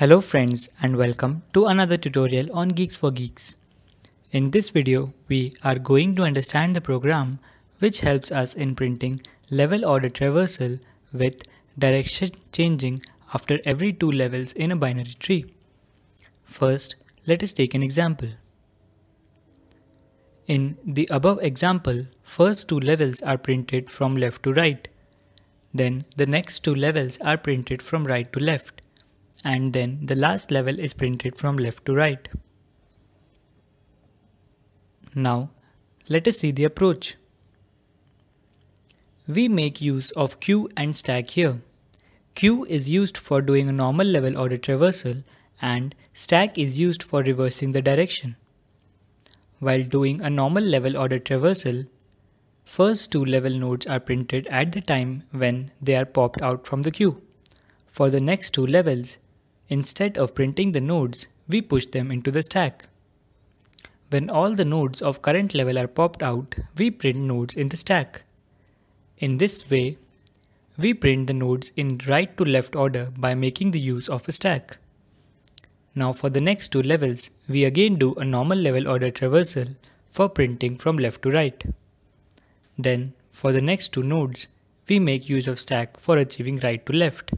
Hello friends, and welcome to another tutorial on Geeks for Geeks. In this video, we are going to understand the program which helps us in printing level order traversal with direction changing after every two levels in a binary tree. First, let us take an example. In the above example, first two levels are printed from left to right. Then the next two levels are printed from right to left. And then the last level is printed from left to right. Now, let us see the approach. We make use of queue and stack here. Queue is used for doing a normal level order traversal and stack is used for reversing the direction. While doing a normal level order traversal, first two level nodes are printed at the time when they are popped out from the queue. For the next two levels, instead of printing the nodes, we push them into the stack. When all the nodes of current level are popped out, we print nodes in the stack. In this way, we print the nodes in right to left order by making the use of a stack. Now for the next two levels, we again do a normal level order traversal for printing from left to right. Then, for the next two nodes, we make use of stack for achieving right to left.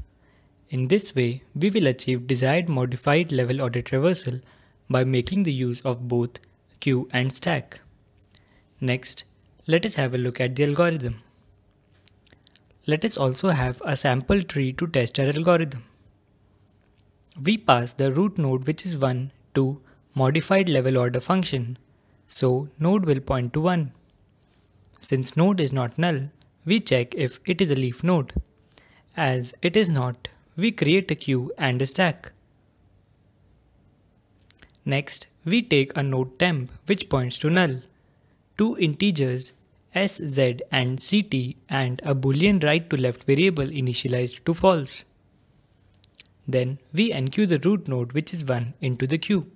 In this way, we will achieve desired modified level order traversal by making the use of both queue and stack. Next, let us have a look at the algorithm. Let us also have a sample tree to test our algorithm. We pass the root node, which is 1, to modified level order function, so node will point to 1. Since node is not null, we check if it is a leaf node. As it is not, we create a queue and a stack. Next, we take a node temp which points to null, two integers sz and ct, and a boolean right to left variable initialized to false. Then we enqueue the root node, which is 1, into the queue.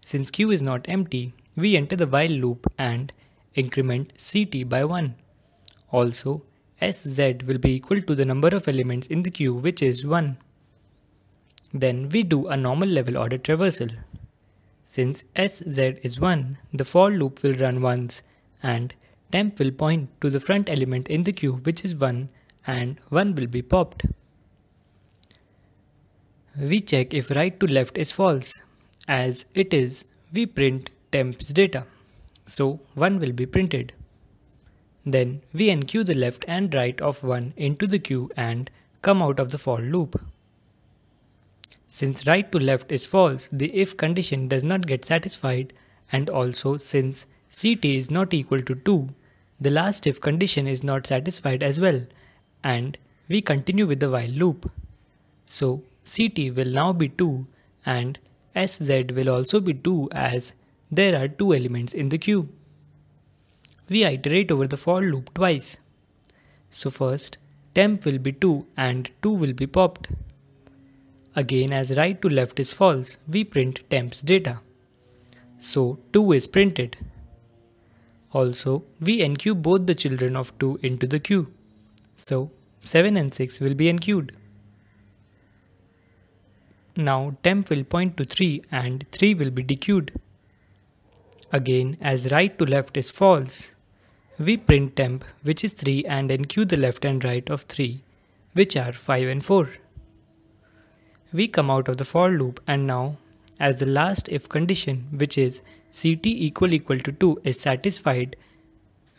Since queue is not empty, we enter the while loop and increment ct by 1. Also, sz will be equal to the number of elements in the queue, which is 1. Then we do a normal level order traversal. Since sz is 1, the for loop will run once and temp will point to the front element in the queue, which is 1, and 1 will be popped. We check if right to left is false. As it is, we print temp's data, so 1 will be printed. Then we enqueue the left and right of 1 into the queue and come out of the for loop. Since right to left is false, the if condition does not get satisfied, and also since ct is not equal to 2, the last if condition is not satisfied as well, and we continue with the while loop. So ct will now be 2 and sz will also be 2, as there are 2 elements in the queue. We iterate over the for loop twice. So first, temp will be 2 and 2 will be popped. Again, as right to left is false, we print temp's data. So 2 is printed. Also, we enqueue both the children of 2 into the queue. So 7 and 6 will be enqueued. Now temp will point to 3 and 3 will be dequeued. Again, as right to left is false, we print temp, which is 3, and enqueue the left and right of 3, which are 5 and 4. We come out of the for loop, and now, as the last if condition, which is ct == 2, is satisfied,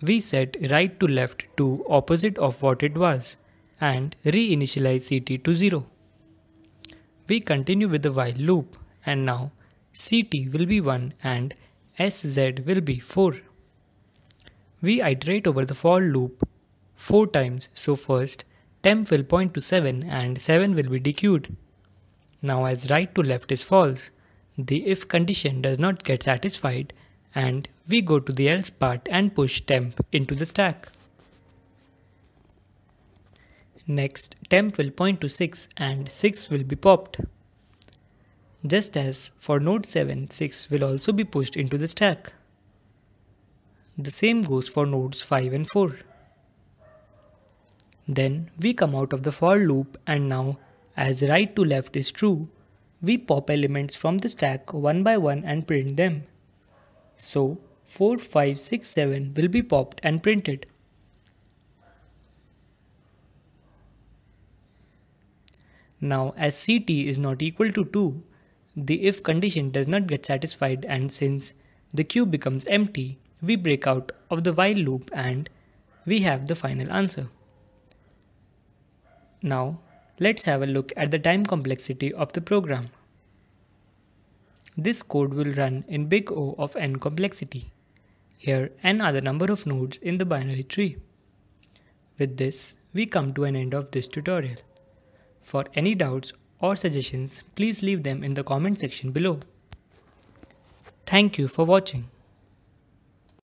we set right to left to opposite of what it was and reinitialize ct to 0. We continue with the while loop, and now ct will be 1 and sz will be 4. We iterate over the for loop 4 times, so first temp will point to 7 and 7 will be dequeued. Now as right to left is false, the if condition does not get satisfied, and we go to the else part and push temp into the stack. Next, temp will point to 6 and 6 will be popped. Just as for node 7, 6 will also be pushed into the stack. The same goes for nodes 5 and 4. Then we come out of the for loop, and now as right to left is true, we pop elements from the stack one by one and print them. So 4, 5, 6, 7 will be popped and printed. Now as CT is not equal to 2, the if condition does not get satisfied, and since the queue becomes empty, we break out of the while loop and we have the final answer. Now let's have a look at the time complexity of the program. This code will run in big O of n complexity. Here n are the number of nodes in the binary tree. With this, we come to an end of this tutorial. For any doubts or suggestions, please leave them in the comment section below. Thank you for watching.